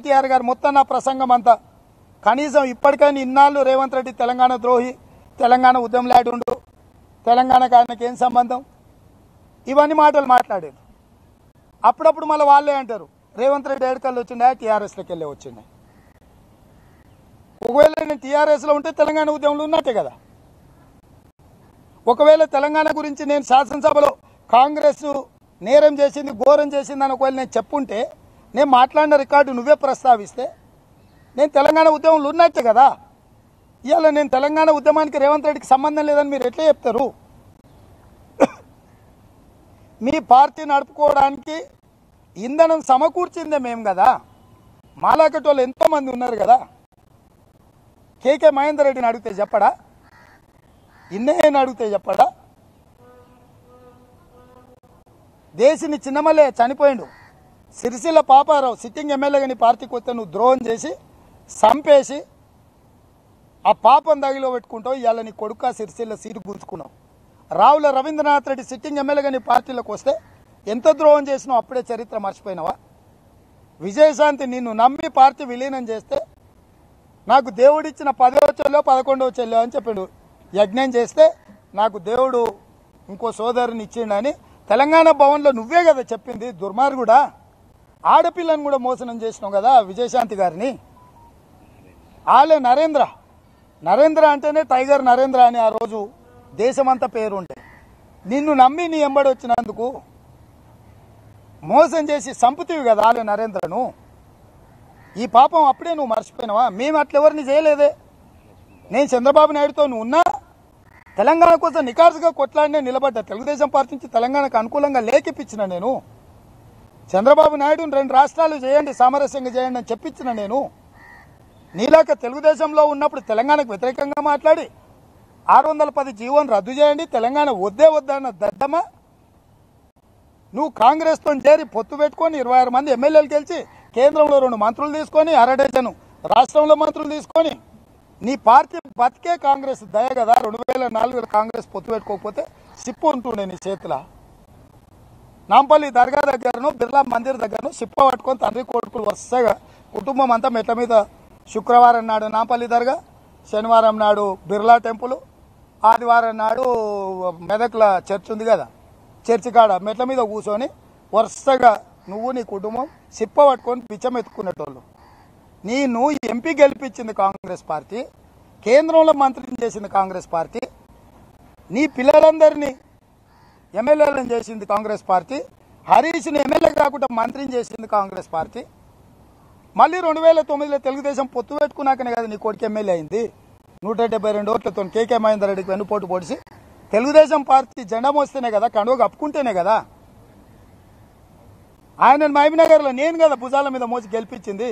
కేటీఆర్ గారు మొత్తం నా ప్రసంగం అంతా కనీసం ఇప్పటికైనా ఇన్నాళ్ళు రేవంత్ రెడ్డి తెలంగాణ ద్రోహి, తెలంగాణ ఉద్యమలాడు ఉండు, తెలంగాణకు ఆయనకి ఏం సంబంధం, ఇవన్నీ మాటలు మాట్లాడారు. అప్పుడప్పుడు మళ్ళీ వాళ్ళే అంటారు రేవంత్ రెడ్డి ఏడుకల్లు వచ్చిండే టీఆర్ఎస్లోకి వెళ్ళే వచ్చిండే. ఒకవేళ నేను టీఆర్ఎస్లో ఉంటే తెలంగాణ ఉద్యమంలో ఉన్నట్టే కదా. ఒకవేళ తెలంగాణ గురించి నేను శాసనసభలో కాంగ్రెస్ నేరం చేసింది, ఘోరం చేసింది అని ఒకవేళ నేను చెప్పుంటే, నేను మాట్లాడిన రికార్డు నువ్వే ప్రస్తావిస్తే నేను తెలంగాణ ఉద్యమంలో ఉన్నట్టే కదా. ఇవాళ నేను తెలంగాణ ఉద్యమానికి రేవంత్ రెడ్డికి సంబంధం లేదని మీరు ఎట్లా చెప్తారు? మీ పార్టీ నడుపుకోవడానికి ఇంధనం సమకూర్చిందే మేము కదా, మాలాకటోళ్ళు ఎంతోమంది ఉన్నారు కదా. కేకే మహేందర్ రెడ్డిని అడిగితే చెప్పడా? ఇన్నయ్యని అడిగితే చెప్పడా? దేశిని చిన్నమలే చనిపోయిండు, సిరిసిల్ల పాపారావు సిట్టింగ్ ఎమ్మెల్యేగా నీ పార్టీకి వస్తే నువ్వు ద్రోహం చేసి చంపేసి ఆ పాపం దాగిలో పెట్టుకుంటావు. ఇవాళ నీ కొడుక సిరిసిల్ల సీటు గుంజుకున్నావు. రావుల రవీంద్రనాథ్ రెడ్డి సిట్టింగ్ ఎమ్మెల్యేగా నీ పార్టీలోకి వస్తే ఎంత ద్రోహం చేసినావు, అప్పుడే చరిత్ర మర్చిపోయినావా? విజయశాంతి నిన్ను నమ్మి పార్టీ విలీనం చేస్తే నాకు దేవుడిచ్చిన 10వ చెల్లో 11వ చెల్లో అని చెప్పిండు. యజ్ఞం చేస్తే నాకు దేవుడు ఇంకో సోదరుని ఇచ్చిండని తెలంగాణ భవన్లో నువ్వే కదా చెప్పింది. దుర్మార్గుడా, ఆడపిల్లను కూడా మోసనం చేసినావు కదా విజయశాంతి గారిని. ఆలే నరేంద్ర అంటేనే టైగర్ నరేంద్ర అని ఆ రోజు దేశమంతా పేరుండే నిన్ను నమ్మి నీ ఎంబడి వచ్చినందుకు మోసం చేసి సంపుతివి కదా ఆలే నరేంద్రను. ఈ పాపం అప్పుడే నువ్వు మర్చిపోయినావా? మేము అట్లెవరిని చేయలేదే. నేను చంద్రబాబు నాయుడుతో నువ్వు ఉన్నా తెలంగాణ కోసం నిఖార్సుగా కొట్లాడినే నిలబడ్డా. తెలుగుదేశం పార్టీ నుంచి తెలంగాణకు అనుకూలంగా లేఖిపించిన నేను, చంద్రబాబు నాయుడుని 2 రాష్ట్రాలు చేయండి, సామరస్యంగా చేయండి అని చెప్పించిన నేను. నీలాక తెలుగుదేశంలో ఉన్నప్పుడు తెలంగాణకు వ్యతిరేకంగా మాట్లాడి 610 జీవోను రద్దు చేయండి, తెలంగాణ వద్దన్న దద్దమ్మ నువ్వు కాంగ్రెస్తో చేరి పొత్తు పెట్టుకొని 26 మంది ఎమ్మెల్యేలు గెలిచి కేంద్రంలో 2 మంత్రులు తీసుకొని, 6 డజను రాష్ట్రంలో మంత్రులు తీసుకొని నీ పార్టీ బతికే కాంగ్రెస్ దయ కదా. 2004 కాంగ్రెస్ పొత్తు పెట్టుకోకపోతే సిప్పు ఉంటుండే నీ చేతిలో. నాంపల్లి దర్గా దగ్గరను, బిర్లా మందిర్ దగ్గరను సిప్ప పట్టుకొని తండ్రి కొడుకులు వరుసగా కుటుంబం అంతా మెట్ల మీద. శుక్రవారం నాడు నాంపల్లి దర్గా, శనివారం నాడు బిర్లా టెంపుల్, ఆదివారం నాడు మెదక్ల చర్చ్ ఉంది కదా, చర్చి కాడ మెట్ల మీద కూర్చొని వరుసగా నువ్వు నీ కుటుంబం సిప్ప పట్టుకొని పిచ్చం ఎత్తుకునేటోళ్ళు. నేను ఎంపీ గెలిపించింది కాంగ్రెస్ పార్టీ, కేంద్రంలో మంత్రిని చేసింది కాంగ్రెస్ పార్టీ, నీ పిల్లలందరినీ ఎమ్మెల్యేలను చేసింది కాంగ్రెస్ పార్టీ, హరీష్ని ఎమ్మెల్యే కాకుండా మంత్రిని చేసింది కాంగ్రెస్ పార్టీ. మళ్ళీ 2009లో తెలుగుదేశం పొత్తు పెట్టుకున్నాకనే కదా నీ కొడుకు ఎమ్మెల్యే అయింది. 172 ఓట్లతో కేకే మహేందర్ రెడ్డికి వెన్నుపోటు పొడిచి తెలుగుదేశం పార్టీ జెండా మోస్తేనే కదా, కండువ కప్పుకుంటేనే కదా. ఆయన మహబూబ్నగర్లో నేను కదా భుజాల మీద మోసి గెలిపించింది.